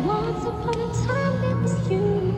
Once upon a time, it was you.